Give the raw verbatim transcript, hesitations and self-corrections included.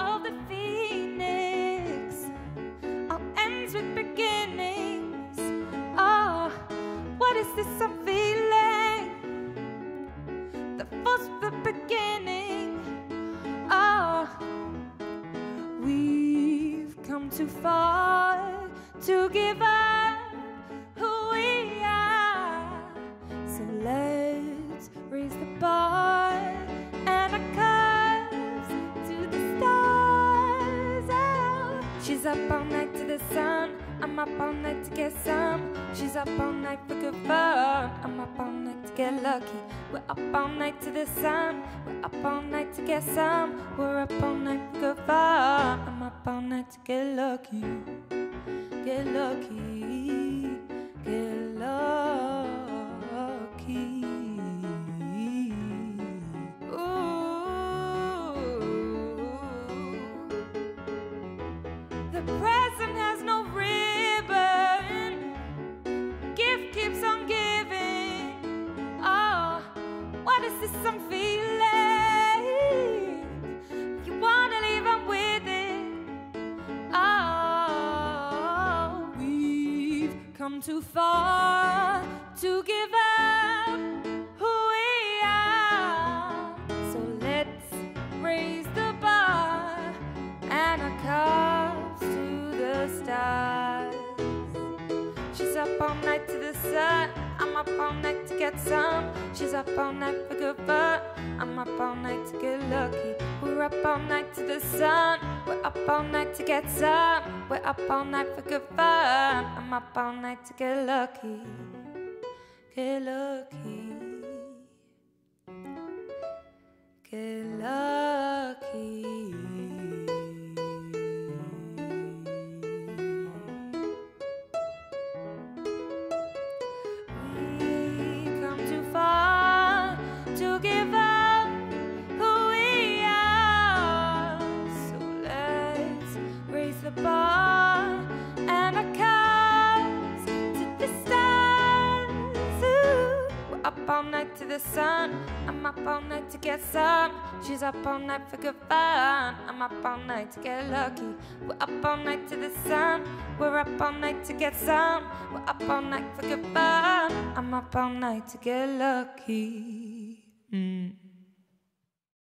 of the phoenix, all ends with beginnings. Oh, what is this I'm feeling? The force of the beginning. Oh, we've come too far to give up who we are. So let's raise the bar and our cups to the stars. Oh. She's up all night to the sun. I'm up all night to get some. She's up all night for good fun. I'm up all night to get lucky. We're up all night to the sun. We're up all night to get some. We're up all night for good fun. I'm up all night to get lucky. Get lucky. Get lucky. Ooh. The present has no ribbon. Gift keeps on giving. Oh, what is this I'm feeling? You wanna leave, I'm with it. Oh, we've come too far to give up who we are. So let's raise the bar and our cups to the stars. She's up all night to the sun. I'm up all night to get some. She's up all night for good fun. I'm up all night to get lucky. We're up all night to the sun. We're up all night to get some. We're up all night for good fun. I'm up all night to get lucky. Get lucky. Get lucky. We come too far to give up who we are. So let's raise the bar and our cups to the stars. Ooh. We're up all night to the sun. I'm up all night to get some. She's up all night for good fun. I'm up all night to get lucky. We're up all night to the sun. We're up all night to get some. We're up all night for good fun. I'm up all night to get lucky.